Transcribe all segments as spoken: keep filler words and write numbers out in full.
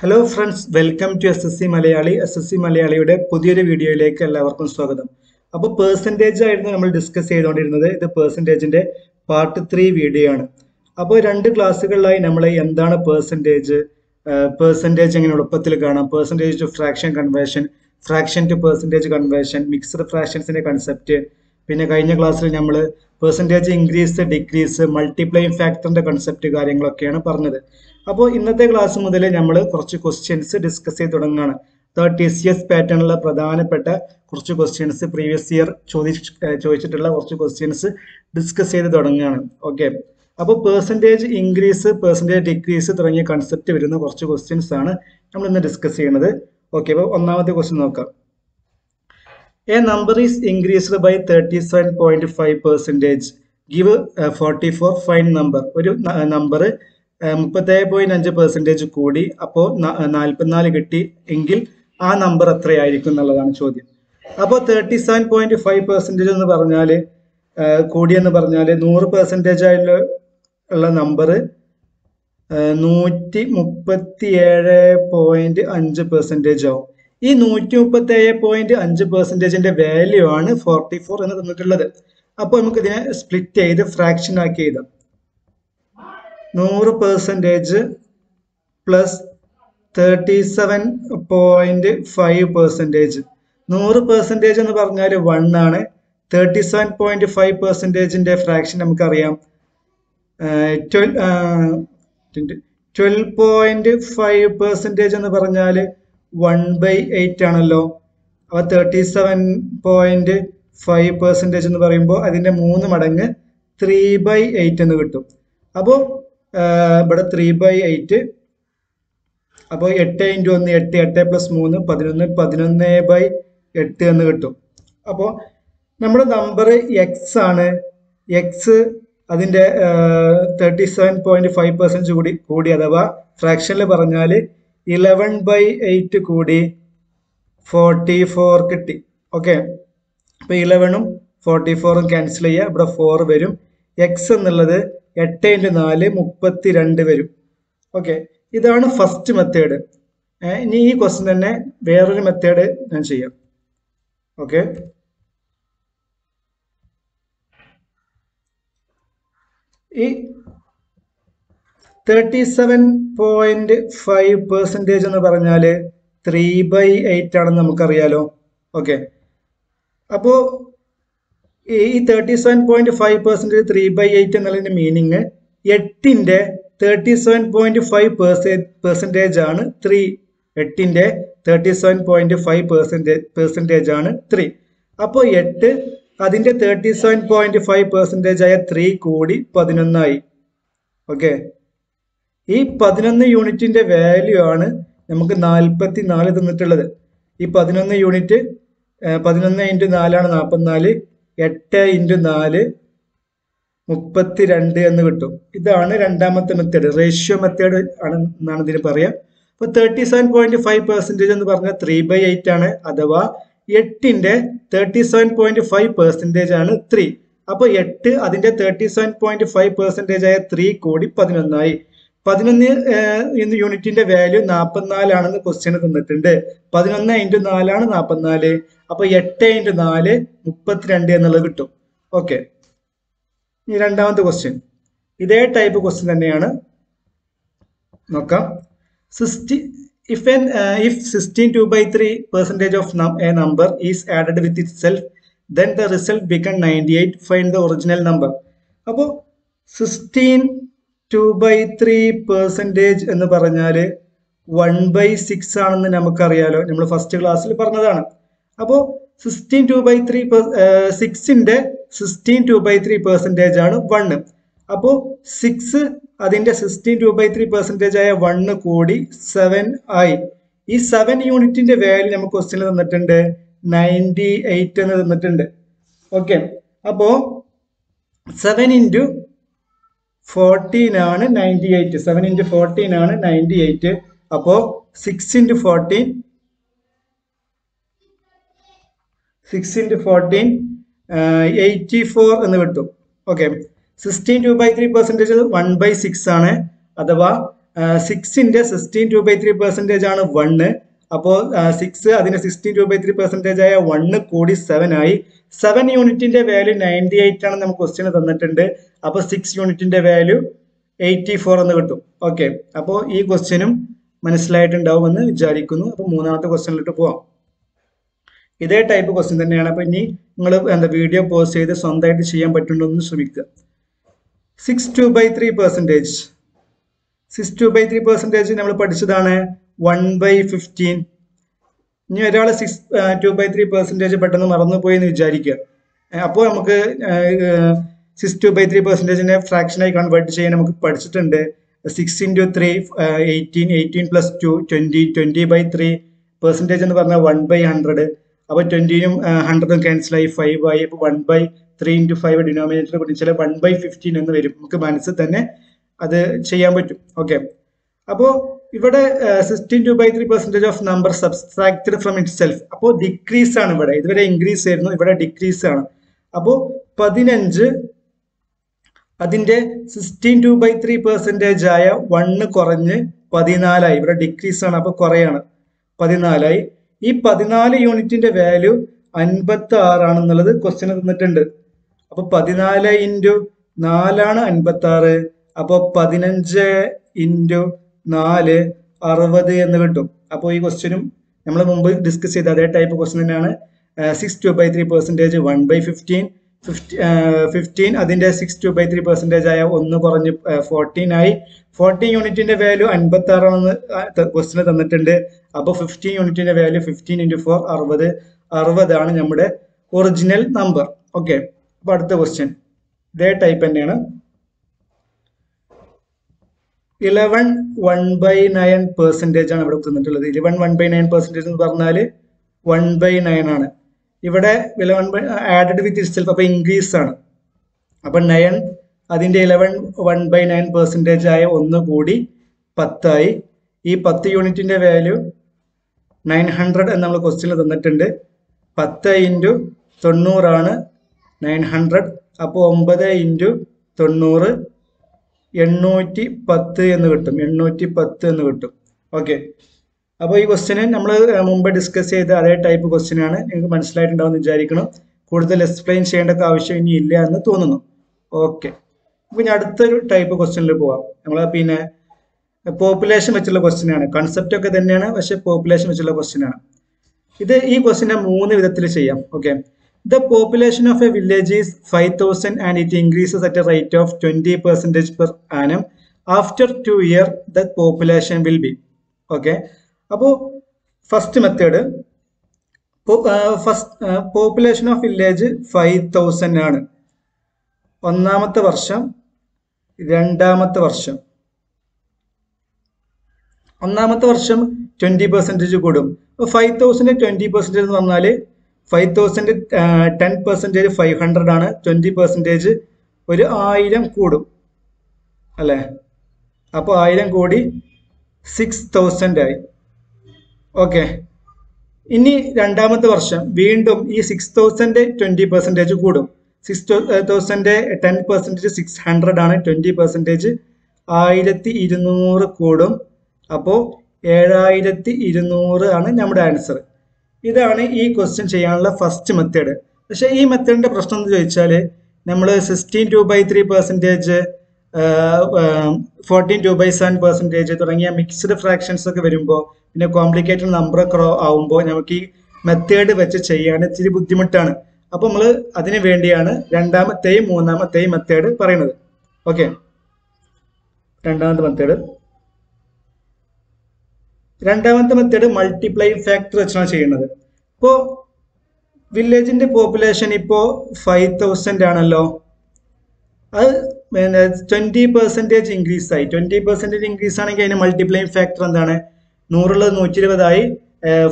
Hello friends, welcome to S S C Malayali. S S C മലയാളിയുടെ പുതിയൊരു വീഡിയോയിലേക്ക് എല്ലാവർക്കും സ്വാഗതം. അപ്പോൾ പേഴ്സൻറ്റേജ് ആയിരുന്നു നമ്മൾ ഡിസ്കസ് ചെയ്തുകൊണ്ടിരുന്നത്. ഇത് പേഴ്സൻറ്റേജിൻ്റെ പാർട്ട് ത്രീ വീഡിയോ ആണ്. അപ്പോൾ രണ്ട് ക്ലാസ്സുകളിലായി നമ്മൾ എന്താണ് പേഴ്സൻറ്റേജ്, പേഴ്സൻറ്റേജ് എങ്ങനെ എളുപ്പത്തിൽ കാണാം, percentage to fraction conversion, fraction to percentage conversion, mixed ഫ്രാക്ഷൻസിൻ്റെ കൺസെപ്റ്റ്, പിന്നെ കഴിഞ്ഞ ക്ലാസ്സിൽ നമ്മൾ പെർസെൻറ്റേജ് ഇൻക്രീസ്, ഡിക്രീസ്, മൾട്ടിപ്ലൈയിങ് ഫാക്ടറിൻ്റെ കൺസെപ്റ്റ് കാര്യങ്ങളൊക്കെയാണ് പറഞ്ഞത്. അപ്പോൾ ഇന്നത്തെ ക്ലാസ് മുതൽ നമ്മൾ കുറച്ച് ക്വസ്റ്റ്യൻസ് ഡിസ്കസ് ചെയ്ത് തുടങ്ങുകയാണ്. അതായത് ടി സി എസ് പാറ്റേണിലുള്ള പ്രധാനപ്പെട്ട കുറച്ച് ക്വസ്റ്റ്യൻസ്, പ്രീവിയസ് ഇയർ ചോദി ചോദിച്ചിട്ടുള്ള കുറച്ച് ക്വസ്റ്റ്യൻസ് ഡിസ്കസ് ചെയ്ത് തുടങ്ങുകയാണ്. ഓക്കെ, അപ്പോൾ പെർസെൻറ്റേജ് ഇൻക്രീസ്, പെർസെൻറ്റേജ് ഡിക്രീസ് തുടങ്ങിയ കൺസെപ്റ്റ് വരുന്ന കുറച്ച് ക്വസ്റ്റ്യൻസ് ആണ് നമ്മൾ ഇന്ന് ഡിസ്കസ് ചെയ്യുന്നത്. ഓക്കെ, അപ്പോൾ ഒന്നാമത്തെ ക്വസ്റ്റ്യൻ നോക്കാം. A number is increased by thirty-seven point five percentage. Give uh, forty-four fine number. ഒരു നമ്പർ മുപ്പത്തേഴ് പോയിന്റ് അഞ്ച് പെർസെൻറ്റേജ് കൂടി, അപ്പോൾ നാൽപ്പത്തിനാല് കിട്ടി എങ്കിൽ ആ നമ്പർ എത്രയായിരിക്കും എന്നുള്ളതാണ് ചോദ്യം. അപ്പോൾ thirty seven point five percentage എന്ന് പറഞ്ഞാൽ, കൂടിയെന്ന് പറഞ്ഞാൽ നൂറ് പെർസെൻറ്റേജ് ആയിട്ടുള്ള ഉള്ള നമ്പർ നൂറ്റി മുപ്പത്തി ഏഴ് പോയിന്റ് അഞ്ച് പെർസെൻറ്റേജ് ആവും. ഈ നൂറ്റി മുപ്പത്തി ഏഴ് പോയിന്റ് അഞ്ച് പെർസെൻറ്റേജിന്റെ വാല്യൂ ആണ് ഫോർട്ടി ഫോർ എന്ന് തന്നിട്ടുള്ളത്. അപ്പോൾ നമുക്ക് ഇതിനെ സ്പ്ലിറ്റ് ചെയ്ത് ഫ്രാക്ഷൻ ആക്കി എഴുതാം. നൂറ് percentage plus thirty seven point five percentage. നൂറ് പെർസെൻറ്റേജ് എന്ന് പറഞ്ഞാൽ വൺ ആണ്. തേർട്ടി സെവൻ പോയിന്റ് ഫൈവ് പെർസെൻറ്റേജിന്റെ ഫ്രാക്ഷൻ നമുക്കറിയാം, ട്വൽവ് പോയിന്റ് ഫൈവ് പെർസെൻറ്റേജ് എന്ന് പറഞ്ഞാൽ വൺ ബൈ എയ്റ്റ് ആണല്ലോ. അപ്പോൾ thirty seven point five percentage എന്ന് പറയുമ്പോൾ അതിൻ്റെ മൂന്ന് മടങ്ങ് ത്രീ ബൈ എയ്റ്റ് എന്ന് കിട്ടും. അപ്പോൾ ഇവിടെ ത്രീ ബൈ എയ്റ്റ്, അപ്പോൾ എട്ട് ഇൻറ്റു ഒന്ന് എട്ട്, എട്ട് പ്ലസ് മൂന്ന് പതിനൊന്ന്, പതിനൊന്ന് ബൈ എട്ട് എന്ന് കിട്ടും. അപ്പോൾ നമ്മുടെ നമ്പർ എക്സ് ആണ്. എക്സ് അതിൻ്റെ thirty seven point five percentage കൂടി കൂടി അഥവാ ഫ്രാക്ഷനിൽ പറഞ്ഞാൽ ഇലവൻ ബൈ എയ്റ്റ് കൂടി ഫോർട്ടി ഫോർ കിട്ടി. ഓക്കെ, അപ്പോൾ ഇലവനും ഫോർട്ടി ഫോറും ക്യാൻസൽ ചെയ്യുക, ഇവിടെ ഫോർ വരും. എക്സ് എന്നുള്ളത് എട്ട് ഇൻറ്റു നാല് മുപ്പത്തി രണ്ട് വരും. ഓക്കെ, ഇതാണ് ഫസ്റ്റ് മെത്തേഡ്. ഇനി ഈ ക്വസ്റ്റ്യൻ തന്നെ വേറൊരു മെത്തേഡ് ഞാൻ ചെയ്യാം. ഓക്കെ, ഈ thirty seven point five percentage എന്ന് പറഞ്ഞാൽ ത്രീ ബൈ എയ്റ്റ് ആണെന്ന് നമുക്കറിയാലോ. ഓക്കെ, അപ്പോൾ ഈ thirty seven point five percentage three by eight എന്നുള്ളതിൻ്റെ മീനിങ് എട്ടിൻ്റെ thirty seven point five per percentage ആണ് ത്രീ. എട്ടിൻ്റെ thirty seven point five percentage percentage ആണ് ത്രീ. അപ്പോൾ എട്ട് അതിൻ്റെ thirty seven point five percentage ആയ ത്രീ കൂടി പതിനൊന്നായി. ഓക്കെ, ഈ പതിനൊന്ന് യൂണിറ്റിന്റെ വാല്യൂ ആണ് നമുക്ക് നാൽപ്പത്തി നാല് തന്നിട്ടുള്ളത്. ഈ പതിനൊന്ന് യൂണിറ്റ്, പതിനൊന്ന് ഇൻറ്റു നാലാണ് നാൽപ്പത്തിനാല്, എട്ട് ഇൻറ്റു നാല് മുപ്പത്തി രണ്ട് എന്ന് കിട്ടും. ഇതാണ് രണ്ടാമത്തെ മെത്തേഡ്, റേഷ്യോ മെത്തേഡ് ആണ് എന്നാണ് ഇതിന് പറയാം. അപ്പോൾ thirty seven point five percentage എന്ന് പറഞ്ഞാൽ ത്രീ ബൈ എയ്റ്റ് ആണ്, അഥവാ എട്ടിന്റെ thirty seven point five percentage ആണ് ത്രീ. അപ്പോൾ എട്ട് അതിന്റെ thirty seven point five percentage ആയ ത്രീ കൂടി പതിനൊന്നായി. പതിനൊന്ന് എന്ന യൂണിറ്റിന്റെ വാല്യൂ നാൽപ്പത്തിനാലാണെന്ന് ക്വസ്റ്റ്യൻ തന്നിട്ടുണ്ട്. പതിനൊന്ന് ഇൻറ്റു നാലാണ് നാൽപ്പത്തിനാല്, അപ്പൊ എട്ട് ഇൻറ്റു നാല് മുപ്പത്തിരണ്ട് എന്നുള്ളത് കിട്ടും. ഓക്കെ, ഇനി രണ്ടാമത്തെ ക്വസ്റ്റ്യൻ ഇതേ ടൈപ്പ് ക്വസ്റ്റ്യൻ തന്നെയാണ്, നോക്കാം. Sixteen if N if sixteen two by three percentage of a number is added with itself then the result become ninety eight, find the original number. അപ്പോൾ sixteen two by three percentage എന്ന് പറഞ്ഞാൽ one by six ആണെന്ന് നമുക്കറിയാലോ, നമ്മൾ first ക്ലാസ്സിൽ പറഞ്ഞതാണ്. അപ്പോൾ sixteen two by three സിക്സിൻ്റെ sixteen two by three percentage ആണ് വണ്ണ്. അപ്പോൾ സിക്സ് അതിൻ്റെ sixteen two by three percentage ആയ വണ്ണ് കൂടി സെവൻ ആയി. ഈ സെവൻ യൂണിറ്റിൻ്റെ വാല്യൂ നമുക്ക് ക്വസ്റ്റ്യനിൽ തന്നിട്ടുണ്ട് നയൻറ്റി എയ്റ്റ് എന്ന് തന്നിട്ടുണ്ട്. ഓക്കെ, അപ്പോൾ സെവൻ ഇൻറ്റു ഫോർട്ടീൻ ആണ് ninety eight. Seven into fourteen ആണ് നയൻറ്റി എയ്റ്റ്. അപ്പോൾ six into fourteen, six into fourteen eighty four എന്ന് കിട്ടും. Okay, sixteen two by three percentage one by six ആണ്, അഥവാ സിക്സിന്റെ sixteen two by three percentage ആണ് one. അപ്പോൾ സിക്സ് അതിന് sixteen two by three percentage ആയ വണ്ണ് കൂടി സെവൻ ആയി. സെവൻ യൂണിറ്റിന്റെ വാല്യൂ നയൻറ്റി എയ്റ്റ് ആണ് നമുക്ക് ക്വസ്റ്റ്യന് തന്നിട്ടുണ്ട്. അപ്പോൾ സിക്സ് യൂണിറ്റിന്റെ വാല്യൂ എയ്റ്റി ഫോർ എന്ന് കിട്ടും. ഓക്കെ, അപ്പോൾ ഈ ക്വസ്റ്റ്യനും മനസ്സിലായിട്ടുണ്ടാവും എന്ന് വിചാരിക്കുന്നു. അപ്പോൾ മൂന്നാമത്തെ ക്വസ്റ്റ്യനിലോട്ട് പോവാം. ഇതേ ടൈപ്പ് ക്വസ്റ്റ്യൻ തന്നെയാണ്. അപ്പോൾ ഇനി നിങ്ങൾ എന്താ വീഡിയോ പോസ് ചെയ്ത് സ്വന്തമായിട്ട് ചെയ്യാൻ പറ്റുന്നുണ്ടെന്ന് ശ്രമിക്കുക. Six two by three percentage six two by three percentage നമ്മൾ പഠിച്ചതാണ് വൺ ബൈ ഫിഫ്റ്റീൻ. ഇനി ഒരാൾ six two by three percentage പെട്ടെന്ന് മറന്നുപോയി എന്ന് വിചാരിക്കുക. അപ്പോൾ നമുക്ക് സിക്സ് ടു ബൈ ത്രീ പെർസെൻറ്റേജിനെ ഫ്രാക്ഷനായി കൺവേർട്ട് ചെയ്യാൻ നമുക്ക് പഠിച്ചിട്ടുണ്ട്. Six into three eighteen, eighteen plus two twenty, twenty by three percentage എന്ന് പറഞ്ഞാൽ വൺ ബൈ ഹൺഡ്രഡ്. അപ്പോൾ ട്വൻറ്റിനും ഹൺഡ്രഡും ക്യാൻസലായി ഫൈവ് ആയി. അപ്പോൾ one by three into five denominator പഠിച്ചാൽ വൺ ബൈ ഫിഫ്റ്റീൻ എന്ന് വരും. നമുക്ക് മനസ്സിൽ തന്നെ അത് ചെയ്യാൻ പറ്റും. ഓക്കെ, അപ്പോൾ ഇവിടെ sixteen two by three percentage of number subtracted from itself. അപ്പോൾ ഡിക്രീസ് ആണ് ഇവിടെ. ഇതുവരെ ഇൻക്രീസ് ആയിരുന്നു, ഇവിടെ ഡിക്രീസ് ആണ്. അപ്പോൾ പതിനഞ്ച് അതിൻ്റെ sixteen two by three percentage ആയ വണ്ണ് കുറഞ്ഞ് പതിനാലായി. ഇവിടെ ഡിക്രീസ് ആണ്, അപ്പോൾ കുറയാണ്, പതിനാലായി. ഈ പതിനാല് യൂണിറ്റിന്റെ വാല്യൂ അൻപത്തി ആറാണെന്നുള്ളത് ക്വസ്റ്റ്യൻ തന്നിട്ടുണ്ട്. അപ്പോൾ പതിനാല് ഇൻറ്റു നാലാണ് അൻപത്തി ആറ്. അപ്പോൾ പതിനഞ്ച് ഇൻറ്റു നാല് അറുപത് എന്ന് കിട്ടും. അപ്പോൾ ഈ ക്വസ്റ്റ്യനും നമ്മൾ മുമ്പ് ഡിസ്കസ് ചെയ്ത അതേ ടൈപ്പ് ക്വസ്റ്റ്യൻ തന്നെയാണ്. Six two by three percentage one by fifteen fifty fifteen അതിൻ്റെ six two by three percentage ആയ ഒന്ന് കുറഞ്ഞ് ഫോർട്ടീൻ ആയി. ഫോർട്ടീൻ യൂണിറ്റിൻ്റെ വാല്യൂ അൻപത്തി ആറാണെന്ന് ക്വസ്റ്റ്യൻ തന്നിട്ടുണ്ട്. അപ്പോൾ ഫിഫ്റ്റീൻ യൂണിറ്റിൻ്റെ വാല്യൂ ഫിഫ്റ്റീൻ ഇൻറ്റു ഫോർ അറുപത്. അറുപതാണ് നമ്മുടെ ഒറിജിനൽ നമ്പർ. ഓക്കെ, അപ്പോൾ അടുത്ത ക്വസ്റ്റ്യൻ ഇതേ ടൈപ്പ് തന്നെയാണ്. Eleven one by nine percentage ആണ് ഇവിടെ തന്നിട്ടുള്ളത്. Eleven one by nine percentage എന്ന് പറഞ്ഞാൽ വൺ ബൈ നയൻ ആണ്. ഇവിടെ eleven by added with itself, അപ്പോൾ ഇൻക്രീസ് ആണ്. അപ്പം നയൻ അതിൻ്റെ eleven one by nine percentage ആയ ഒന്ന് കൂടി പത്തായി. ഈ പത്ത് യൂണിറ്റിൻ്റെ വാല്യൂ നയൻ ഹൺഡ്രഡ് എന്ന് നമ്മൾ ക്വസ്റ്റ്യനിൽ തന്നിട്ടുണ്ട്. പത്ത് ഇൻറ്റു തൊണ്ണൂറാണ് നയൻ ഹൺഡ്രഡ്. അപ്പോൾ ഒമ്പത് ഇൻറ്റു തൊണ്ണൂറ് എണ്ണൂറ്റി പത്ത് എന്ന് കിട്ടും. എണ്ണൂറ്റി പത്ത് എന്ന് കിട്ടും. ഓക്കെ, അപ്പോൾ ഈ ക്വസ്റ്റ്യന് നമ്മൾ മുമ്പ് ഡിസ്കസ് ചെയ്ത അതേ ടൈപ്പ് ക്വസ്റ്റ്യനാണ്. നിങ്ങൾക്ക് മനസ്സിലായിട്ടുണ്ടാവുമെന്ന് വിചാരിക്കണം. കൂടുതൽ എക്സ്പ്ലെയിൻ ചെയ്യേണ്ട ആവശ്യം ഇനി ഇല്ല എന്ന് തോന്നുന്നു. ഓക്കെ, അപ്പോൾ ഇനി അടുത്തൊരു ടൈപ്പ് ക്വസ്റ്റ്യനിൽ പോവാം. നമ്മൾ പിന്നെ പോപ്പുലേഷൻ വെച്ചുള്ള ക്വസ്റ്റ്യനാണ്. കൺസെപ്റ്റ് ഒക്കെ തന്നെയാണ്, പക്ഷെ പോപ്പുലേഷൻ വെച്ചുള്ള ക്വസ്റ്റ്യനാണ് ഇത്. ഈ ക്വസ്റ്റ്യനെ മൂന്ന് വിധത്തിൽ ചെയ്യാം. Okay, the population of a village is five thousand and it increases at a rate of twenty percentage per annum. After two year the population will be. Okay, അപ്പോൾ first method first population of village five thousand ആണ്. ഒന്നാമത്തെ വർഷം, രണ്ടാമത്തെ വർഷം. ഒന്നാമത്തെ വർഷം twenty percentage കൂടും. Five thousand twenty percentage എന്ന് പറഞ്ഞാൽ five thousand ten percentage five hundred ആണ്. ട്വൻറ്റി പെർസെൻറ്റേജ് ഒരു ആയിരം കൂടും അല്ലേ. അപ്പോൾ ആയിരം കൂടി സിക്സ് തൗസൻഡ് ആയി. ഓക്കെ, ഇനി രണ്ടാമത്തെ വർഷം വീണ്ടും ഈ സിക്സ് തൗസൻഡ് ട്വൻറ്റി പെർസെൻറ്റേജ് കൂടും. Six thousand ten percentage six hundred ആണ്. ട്വൻറ്റി പെർസെൻറ്റേജ് ആയിരത്തി ഇരുന്നൂറ് കൂടും. അപ്പോൾ ഏഴായിരത്തി ഇരുന്നൂറ് ആണ് നമ്മുടെ ആൻസർ. ഇതാണ് ഈ ക്വസ്റ്റ്യൻ ചെയ്യാനുള്ള ഫസ്റ്റ് മെത്തേഡ്. പക്ഷേ ഈ മെത്തേഡിൻ്റെ പ്രശ്നം എന്ന് ചോദിച്ചാൽ നമ്മൾ sixteen two by three percentage, fourteen two by seven percentage തുടങ്ങിയ മിക്സ്ഡ് ഫ്രാക്ഷൻസ് ഒക്കെ വരുമ്പോൾ, പിന്നെ കോംപ്ലിക്കേറ്റഡ് നമ്പർ ഒക്കെ ആവുമ്പോൾ നമുക്ക് ഈ മെത്തേഡ് വെച്ച് ചെയ്യാൻ ഇച്ചിരി ബുദ്ധിമുട്ടാണ്. അപ്പോൾ നമ്മൾ അതിന് വേണ്ടിയാണ് രണ്ടാമത്തെയും മൂന്നാമത്തെയും മെത്തേഡ് പറയുന്നത്. ഓക്കെ, രണ്ടാമത്തെ മെത്തേഡ് രണ്ടാമത്തെ മെത്തേഡ് മൾട്ടിപ്ലൈയിങ് ഫാക്ടർ വെച്ചാണ് ചെയ്യുന്നത്. ഇപ്പോൾ വില്ലേജിൻ്റെ പോപ്പുലേഷൻ ഇപ്പോൾ ഫൈവ് തൗസൻഡ് ആണല്ലോ. അത് ട്വൻറ്റി പെർസെൻറ്റേജ് ഇൻക്രീസ് ആയി. ട്വൻറ്റി പെർസെൻറ്റേജ് ഇൻക്രീസ് ആണെങ്കിൽ അതിന് മൾട്ടിപ്ലൈയിങ് ഫാക്ടർ എന്താണ്? നൂറുള്ളത് നൂറ്റി ഇരുപതായി.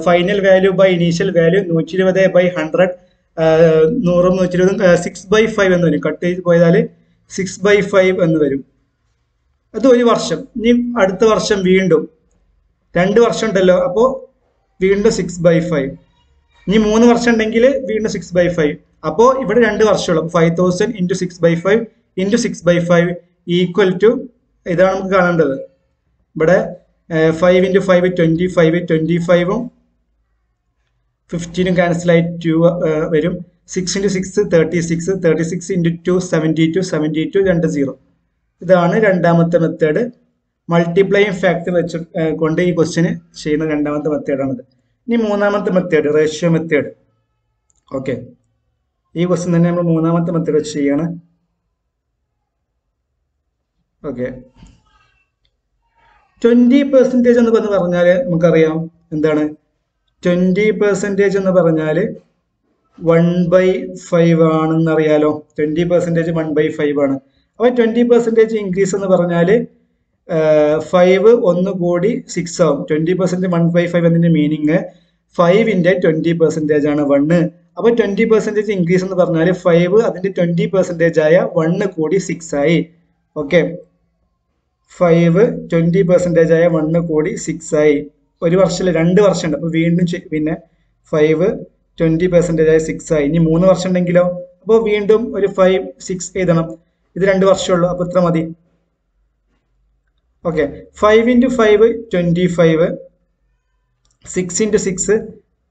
Final value by initial value നൂറ്റി ഇരുപത് ബൈ ഹൺഡ്രഡ്. നൂറും നൂറ്റി ഇരുപതും സിക്സ് ബൈ ഫൈവ് എന്ന് വരും. കട്ട് ചെയ്ത് പോയാൽ സിക്സ് ബൈ ഫൈവ് എന്ന് വരും. അത് ഒരു വർഷം. ഇനി അടുത്ത വർഷം വീണ്ടും രണ്ട് വർഷം ഉണ്ടല്ലോ. അപ്പോൾ വീണ്ടും സിക്സ് ബൈ ഫൈവ്. ഇനി മൂന്ന് വർഷം ഉണ്ടെങ്കിൽ വീണ്ടും സിക്സ് ബൈ ഫൈവ്. അപ്പോൾ ഇവിടെ രണ്ട് വർഷമുള്ളൂ. Five thousand into six by five into six by five equal to, ഇതാണ് നമുക്ക് കാണേണ്ടത്, ഇവിടെ five into five twenty five twenty ഫൈവും ഫിഫ്റ്റീനും ക്യാൻസലായി ടു വരും. Six into six thirty six thirty six into two seventy two seventy two രണ്ട് zero. ഇതാണ് രണ്ടാമത്തെ മെത്തേഡ്. മൾട്ടിപ്ലൈയിങ് ഫാക്ടർ വെച്ച് കൊണ്ട് ഈ ക്വസ്റ്റ്യന് ചെയ്യുന്ന രണ്ടാമത്തെ മെത്തേഡാണിത്. ഇനി മൂന്നാമത്തെ മെത്തേഡ് റേഷ്യോ മെത്തേഡ്. ഓക്കെ, ഈ ക്വസ്റ്റ്യൻ തന്നെ നമ്മൾ മൂന്നാമത്തെ മെത്തേഡ് വെച്ച് ചെയ്യാണ്. ഓക്കെ, ട്വൻറ്റി പെർസെൻറ്റേജ് എന്ന് പറഞ്ഞാൽ നമുക്കറിയാം എന്താണ് ട്വൻറ്റി പെർസെൻറ്റേജ് എന്ന് പറഞ്ഞാൽ വൺ ബൈ ഫൈവ് ആണെന്നറിയാലോ. Twenty percentage one by five ആണ്. അപ്പോൾ ട്വൻറ്റി പെർസെൻറ്റേജ് ഇൻക്രീസ് എന്ന് പറഞ്ഞാൽ ഫൈവ് ഒന്ന് കൂടി സിക്സ് ആവും. Twenty percent one by five എന്നതിൻ്റെ മീനിങ് ഫൈവിൻ്റെ ട്വൻറ്റി പെർസെൻറ്റേജ് ആണ് വണ്ണ്. അപ്പോൾ ട്വൻറ്റി പെർസെൻറ്റേജ് ഇൻക്രീസ് എന്ന് പറഞ്ഞാൽ ഫൈവ് അതിൻ്റെ ട്വൻറ്റി പെർസെൻറ്റേജ് ആയ വണ്ണ് കൂടി സിക്സ് ആയി. ഓക്കെ, ഫൈവ് ട്വൻറ്റി പെർസെൻറ്റേജ് ആയ വണ്ണ് കൂടി സിക്സ് ആയി. ഒരു വർഷമല്ല രണ്ട് വർഷം ഉണ്ട്. അപ്പോൾ വീണ്ടും പിന്നെ ഫൈവ് ട്വൻറ്റി പെർസെൻറ്റേജ് ആയ സിക്സ് ആയി. ഇനി മൂന്ന് വർഷം ഉണ്ടെങ്കിലോ, അപ്പോൾ വീണ്ടും ഒരു ഫൈവ് സിക്സ് എഴുതണം. ഇത് രണ്ട് വർഷമുള്ളൂ, അപ്പോൾ ഇത്ര മതി. Okay, five into five twenty five, six into six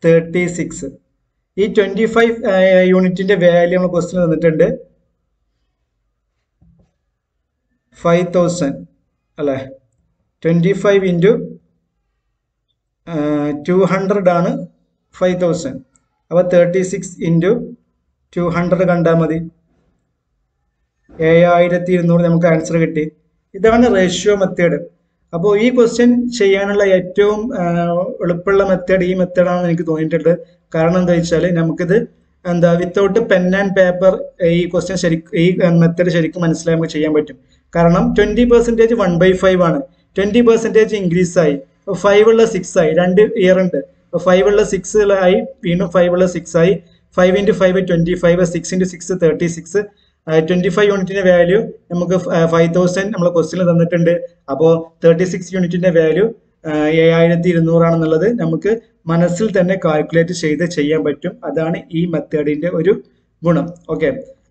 thirty six. ഈ ട്വൻറ്റി ഫൈവ് യൂണിറ്റിൻ്റെ വാല്യൂ നമ്മൾ ക്വസ്റ്റ്യൻ തന്നിട്ടുണ്ട് ഫൈവ് തൗസൻഡ് അല്ലേ. Twenty five into two hundred ആണ് ഫൈവ് തൗസൻഡ്. അപ്പോൾ thirty six into two hundred കണ്ടാൽ മതി. ഏഴായിരത്തി ഇരുന്നൂറ് നമുക്ക് ആൻസർ കിട്ടി. ഇതാണ് റേഷ്യോ മെത്തേഡ്. അപ്പോൾ ഈ ക്വസ്റ്റ്യൻ ചെയ്യാനുള്ള ഏറ്റവും എളുപ്പമുള്ള മെത്തേഡ് ഈ മെത്തേഡാണെന്ന് എനിക്ക് തോന്നിയിട്ടുണ്ട്. കാരണം എന്താ വെച്ചാൽ നമുക്കിത് എന്താ വിത്തൗട്ട് പെൻ ആൻഡ് പേപ്പർ ഈ ക്വസ്റ്റ്യൻ ശരിക്കും ഈ മെത്തേഡ് ശരിക്കും മനസ്സിലായി നമുക്ക് ചെയ്യാൻ പറ്റും. കാരണം twenty percentage one by five ആണ്. ട്വൻറ്റി പെർസെൻറ്റേജ് ഇൻക്രീസ് ആയി, ഫൈവ് ഉള്ള സിക്സ് ആയി. രണ്ട് ഇയർ ഉണ്ട്. അപ്പോൾ ഫൈവ് ഉള്ള സിക്സ് ആയി, വീണ്ടും ഫൈവ് ഉള്ള സിക്സ് ആയി. Five into five twenty five, six into six thirty six. Twenty five യൂണിറ്റിൻ്റെ വാല്യൂ നമുക്ക് ഫൈവ് തൗസൻഡ് നമ്മൾ ക്വസ്റ്റ്യനിൽ തന്നിട്ടുണ്ട്. അപ്പോൾ തേർട്ടി സിക്സ് യൂണിറ്റിൻ്റെ വാല്യൂ ഏഴായിരത്തി ഇരുന്നൂറാണെന്നുള്ളത് നമുക്ക് മനസ്സിൽ തന്നെ കാൽക്കുലേറ്റ് ചെയ്ത് ചെയ്യാൻ പറ്റും. അതാണ് ഈ മെത്തേഡിൻ്റെ ഒരു ഗുണം. ഓക്കെ,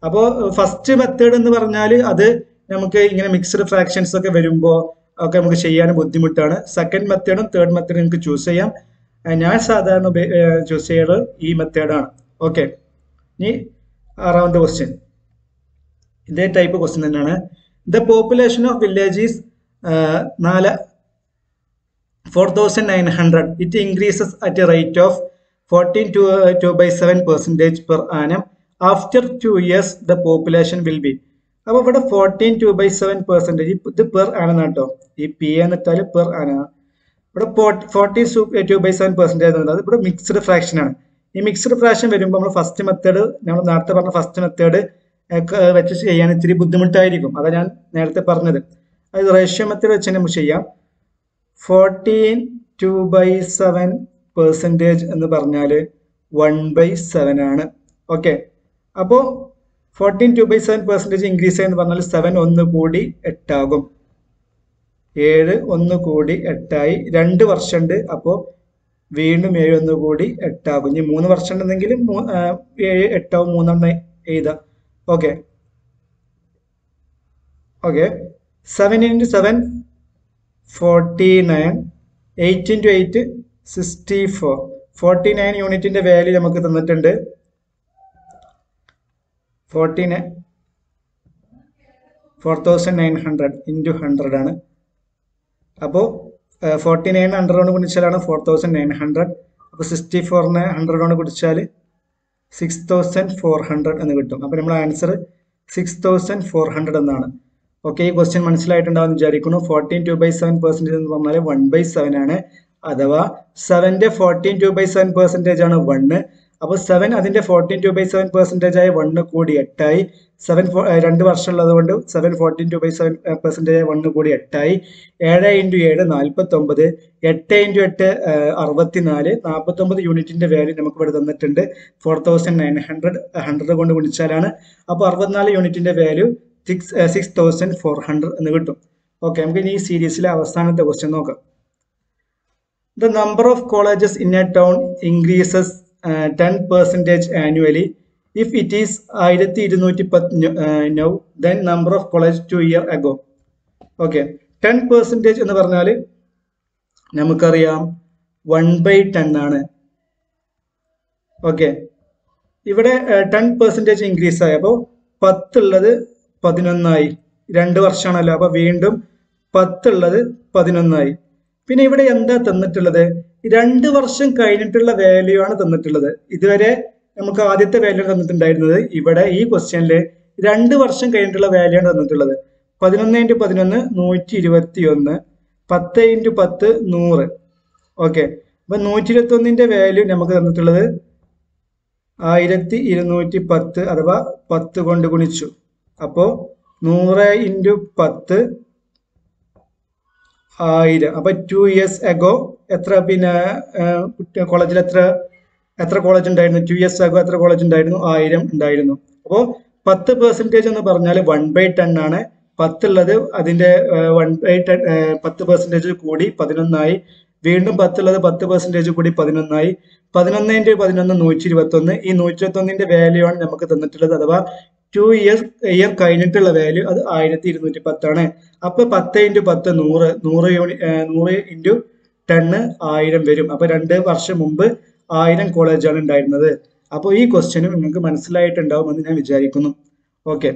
അപ്പോൾ ഫസ്റ്റ് മെത്തേഡ് എന്ന് പറഞ്ഞാൽ അത് നമുക്ക് ഇങ്ങനെ മിക്സ്ഡ് ഫ്രാക്ഷൻസ് ഒക്കെ വരുമ്പോൾ ഒക്കെ നമുക്ക് ചെയ്യാൻ ബുദ്ധിമുട്ടാണ്. സെക്കൻഡ് മെത്തേഡും തേർഡ് മെത്തേഡും നമുക്ക് ചൂസ് ചെയ്യാം. ഞാൻ സാധാരണ ചൂസ് ചെയ്യാറ് ഈ മെത്തേഡാണ്. ഓക്കെ, ഇനി ആറാമത്തെ ക്വസ്റ്റ്യൻ ഇതേ ടൈപ്പ് ക്വസ്റ്റ്യൻ തന്നെയാണ്. ദ പോപ്പുലേഷൻ ഓഫ് വില്ലേജീസ് നാല് four thousand nine hundred. It increases at a rate of fourteen two two by seven percentage per annum. After two years the population will be. അപ്പോൾ ഇവിടെ fourteen two by seven percentage ഇത് per annum കേട്ടോ. ഈ P എന്ന് ഇട്ടാൽ per ആനാണ്. ഇവിടെ fourteen two by seven percentage എന്നുള്ളത് ഇവിടെ മിക്സ്ഡ് ഫ്രാക്ഷനാണ്. ഈ മിക്സ്ഡ് ഫ്രാക്ഷൻ വരുമ്പോൾ നമ്മൾ ഫസ്റ്റ് മെത്തേഡ് നമ്മൾ നേരത്തെ പറഞ്ഞ ഫസ്റ്റ് മെത്തേഡ് വെച്ച് ചെയ്യാൻ ഇത്തിരി ബുദ്ധിമുട്ടായിരിക്കും. അതാണ് ഞാൻ നേരത്തെ പറഞ്ഞത്. അത് റേഷ്യോ മെത്തേഡ് വെച്ച് തന്നെ നമുക്ക് ചെയ്യാം. Fourteen two by seven percentage എന്ന് പറഞ്ഞാൽ വൺ ബൈ സെവൻ ആണ്. ഓക്കെ, അപ്പോൾ fourteen two by seven percentage increase ആയെന്ന് പറഞ്ഞാൽ സെവൻ ഒന്ന് കൂടി എട്ടാകും. ഏഴ് ഒന്ന് കൂടി എട്ടായി. രണ്ട് വർഷമുണ്ട്. അപ്പോൾ വീണ്ടും ഏഴ് ഒന്ന് കൂടി എട്ടാകും. ഇനി മൂന്ന് വർഷം ഉണ്ടെങ്കിൽ മൂ ഏഴ് എട്ടാവും മൂന്നെണ്ണം എഴുതാം. Okay, okay seven into seven forty nine, eight into eight sixty four. Forty nine യൂണിറ്റിൻ്റെ വാല്യൂ നമുക്ക് തന്നിട്ടുണ്ട്. Forty nine four thousand nine hundred into hundred ആണ്. അപ്പോൾ ഫോർട്ടി നയൻ ഹൺഡ്രഡ് കൊണ്ട് കുടിച്ചാലാണ് ഫോർ തൗസൻഡ് നയൻ ഹൺഡ്രഡ്. അപ്പോൾ സിക്സ്റ്റി ഫോറിനെ hundred കൊണ്ട് കുടിച്ചാൽ സിക്സ് തൗസൻഡ് ഫോർ ഹൺഡ്രഡ് എന്ന് കിട്ടും. അപ്പോൾ നമ്മുടെ answer six thousand four hundred എന്നാണ്. ഓക്കെ, ഈ ക്വസ്റ്റ്യൻ മനസ്സിലായിട്ടുണ്ടാവുമെന്ന് വിചാരിക്കുന്നു. Fourteen two by seven percentage എന്ന് പറഞ്ഞാൽ വൺ ബൈ സെവൻ ആണ്. അഥവാ സെവൻ്റെ fourteen two by seven percentage ആണ് വണ്ണ്. അപ്പോൾ സെവൻ അതിൻ്റെ fourteen two by seven percentage ആയ വണ്ണ് കൂടി എട്ടായി. സെവൻ രണ്ട് വർഷം ഉള്ളതുകൊണ്ട് seven fourteen two by seven percentage ആയ വണ്ണ് കൂടി എട്ടായി. ഏഴ് ഇൻറ്റു ഏഴ് നാൽപ്പത്തൊമ്പത്, എട്ട് ഇൻറ്റു എട്ട് അറുപത്തിനാല്. നാൽപ്പത്തൊമ്പത് യൂണിറ്റിൻ്റെ വാല്യൂ നമുക്ക് ഇവിടെ തന്നിട്ടുണ്ട്. Four thousand nine hundred hundred കൊണ്ട് ഗുണിച്ചാലാണ്. അപ്പോൾ അറുപത്തിനാല് യൂണിറ്റിൻ്റെ value six six thousand four hundred എന്ന് കിട്ടും. ഓക്കെ, നമുക്ക് ഇനി ഈ സീരീസിലെ അവസാനത്തെ ക്വസ്റ്റ്യൻ നോക്കാം. The number of colleges in a town increases ten percentage annually. If it is ആയിരത്തി ഇരുന്നൂറ്റി പത്ത് now, then number of college two year ago. Okay, ten percentage എന്ന് പറഞ്ഞാൽ നമുക്കറിയാം വൺ ബൈ ടെൻ ആണ്. ഓക്കെ, ഇവിടെ ടെൻ പെർസെൻറ്റേജ് ഇൻക്രീസ് ആയി, അപ്പോൾ പത്തുള്ളത് പതിനൊന്നായി. രണ്ട് വർഷമാണല്ലോ, അപ്പോൾ വീണ്ടും പത്തുള്ളത് പതിനൊന്നായി. പിന്നെ ഇവിടെ എന്താ തന്നിട്ടുള്ളത്? രണ്ട് വർഷം കഴിഞ്ഞിട്ടുള്ള വാല്യൂ ആണ് തന്നിട്ടുള്ളത്. ഇതുവരെ നമുക്ക് ആദ്യത്തെ വാല്യൂ തന്നിട്ടുണ്ടായിരുന്നത്, ഇവിടെ ഈ ക്വസ്റ്റ്യനിൽ രണ്ട് വർഷം കഴിഞ്ഞിട്ടുള്ള വാല്യൂ ആണ് തന്നിട്ടുള്ളത്. പതിനൊന്ന് ഇൻറ്റു പതിനൊന്ന് നൂറ്റി ഇരുപത്തി ഒന്ന്, പത്ത് ഇൻറ്റു പത്ത് നൂറ്. ഓക്കെ, അപ്പം നൂറ്റി ഇരുപത്തി ഒന്നിൻ്റെ വാല്യൂ നമുക്ക് തന്നിട്ടുള്ളത് ആയിരത്തി ഇരുന്നൂറ്റി പത്ത് അഥവാ പത്ത് കൊണ്ട് ഗുണിച്ചു. അപ്പോൾ നൂറ് ഇൻറ്റു പത്ത് ആയിരം. അപ്പം ടു ഇയേഴ്സ് എഗോ എത്ര, പിന്നെ കോളേജിൽ എത്ര എത്ര കോളേജ് ഉണ്ടായിരുന്നു? ടു ഇയേഴ്സ് എഗോ എത്ര കോളേജ് ഉണ്ടായിരുന്നു? ആയിരം ഉണ്ടായിരുന്നു. അപ്പോൾ പത്ത് പെർസെൻറ്റേജ് എന്ന് പറഞ്ഞാൽ വൺ ബൈ ടെൻ ആണ്. പത്തുള്ളത് അതിൻ്റെ വൺ ബൈ ടെൻ പത്ത് പെർസെൻറ്റേജ് കൂടി പതിനൊന്നായി. വീണ്ടും പത്തുള്ളത് പത്ത് പെർസെൻറ്റേജ് കൂടി പതിനൊന്നായി. പതിനൊന്നിൻ്റെ പതിനൊന്ന് നൂറ്റി ഇരുപത്തൊന്ന്. ഈ നൂറ്റി ഇരുപത്തൊന്നിൻ്റെ വാല്യൂ ആണ് നമുക്ക് തന്നിട്ടുള്ളത്, അഥവാ ടു ഇയർ ഇയർ കഴിഞ്ഞിട്ടുള്ള വാല്യൂ, അത് ആയിരത്തി ഇരുന്നൂറ്റി പത്താണ്. അപ്പോൾ പത്ത് ഇൻറ്റു പത്ത് നൂറ്, നൂറ് യൂണി നൂറ് ഇൻറ്റു ടെണ്ണ് ആയിരം വരും. അപ്പോൾ രണ്ട് വർഷം മുമ്പ് ആയിരം കോളേജാണ് ഉണ്ടായിരുന്നത്. അപ്പോൾ ഈ ക്വസ്റ്റ്യനും നിങ്ങൾക്ക് മനസ്സിലായിട്ടുണ്ടാവുമെന്ന് ഞാൻ വിചാരിക്കുന്നു. ഓക്കെ,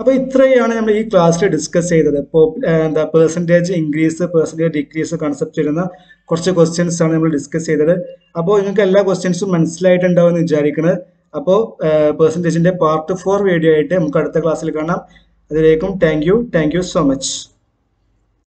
അപ്പോൾ ഇത്രയാണ് നമ്മൾ ഈ ക്ലാസ്സിൽ ഡിസ്കസ് ചെയ്തത്. ഇപ്പോൾ എന്താ percentage increase, percentage decrease concept വരുന്ന കുറച്ച് ക്വസ്റ്റ്യൻസ് ആണ് നമ്മൾ ഡിസ്കസ് ചെയ്തത്. അപ്പോൾ നിങ്ങൾക്ക് എല്ലാ ക്വസ്റ്റ്യൻസും മനസ്സിലായിട്ടുണ്ടാവുമെന്ന് വിചാരിക്കുന്നത്. അപ്പോൾ പെർസെൻറ്റേജിൻ്റെ പാർട്ട് ഫോർ വീഡിയോ ആയിട്ട് നമുക്ക് അടുത്ത ക്ലാസ്സിൽ കാണാം. അതിലേക്കും thank you thank you so much.